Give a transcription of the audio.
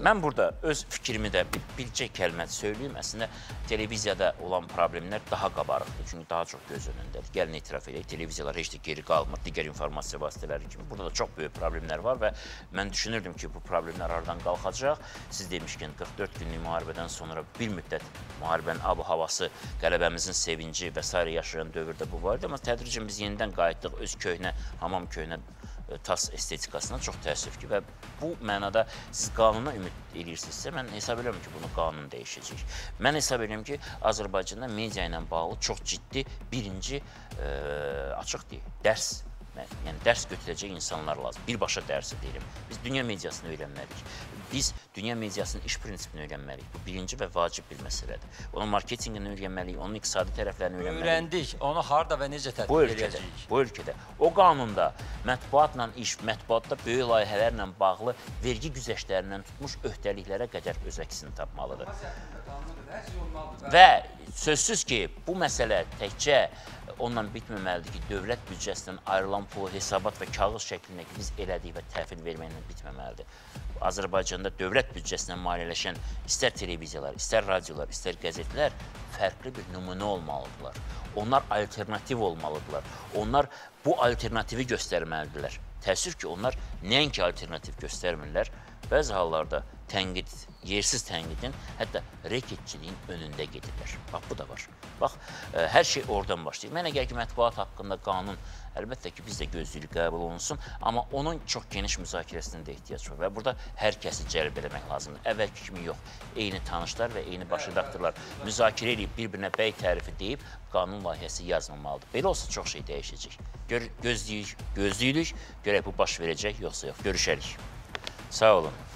Mən burada öz fikrimi də bir bircə kəlmə söyləyim. Əslində, televiziyada olan problemlər daha qabarıqdır. Çünki daha çox göz önündədir. Gəlin etiraf edək, televiziyalar heç də geri qalmır. Digər informasiya vasitələri kimi. Burada da çox böyük problemlər var və mən düşünürdüm ki, bu problemlər aradan qalxacaq. Siz demişkən, 44 günlük müharibədən sonra bir müddət müharibənin ab-ı havası, qələbəmizin sevinci və s. yaşayan dövrdə bu vardı. Amma tədricən biz yenidən qayıtdıq öz köhnə, hamam köhnə tas estetikasına. Çox təəssüf ki, və bu mənada siz qanuna ümid edirsinizsə, mən hesab edirəm ki, bunu qanun dəyişəcək. Mən hesab edirəm ki, Azərbaycanda media ilə bağlı çox ciddi birinci açıq deyil, dərs. Yəni, dərs götürəcək insanlar lazım. Birbaşa dərsi deyilim. Biz dünya mediasını öyrənməliyik. Biz dünya mediasının iş prinsipini öyrənməliyik. Bu birinci və vacib bir məsələdir. Onun marketingini öyrənməliyik, onun iqtisadi tərəflərini öyrənməliyik. Öyrəndik, onu harda və necə tətbiq edəcəyik? Bu ölkədə. O qanunda mətbuatla iş, mətbuatda böyük layihələrlə bağlı vergi güzəştlərindən tutmuş öhdəliklərə qədər öz əksini tapmalıdır. Və sözsüz ki, bu məsələ təkcə onunla bitməməlidir ki, dövlət büdcəsindən ayrılan pulu hesabat və kağız şəklindəki biz elədik və təhvil verməklə bitməməlidir. Azərbaycanda dövlət büdcəsindən maliyyələşən istər televiziyalar, istər radiolar, istər qəzetlər fərqli bir nümunə olmalıdırlar. Onlar alternativ olmalıdırlar. Onlar bu alternativi göstərməlidirlər. Təəssüf ki, onlar nəinki alternativ göstərmirlər, bəzi hallarda tənqid, yersiz tənqidin, hətta reketçiliyin önündə gedirlər. Bax, bu da var. Bax, hər şey oradan başlayır. Mənə gəlir ki, mətbuat haqqında qanun, əlbəttə ki, biz də gözlülük qəbul olunsun, amma onun çox geniş müzakirəsinin də ehtiyac var və burada hər kəsi cəlb eləmək lazımdır. Əvvəlki kimi yox, eyni tanışlar və eyni baş redaktorlar müzakirə edib, bir-birinə bəy tərifi deyib, qanun layihəsi yazılmalıdır. Belə olsa çox şey dəyişəcək. Gözləyirik, görək bu baş verəcək, yoxsa yox. Görüşərik. Sağ olun.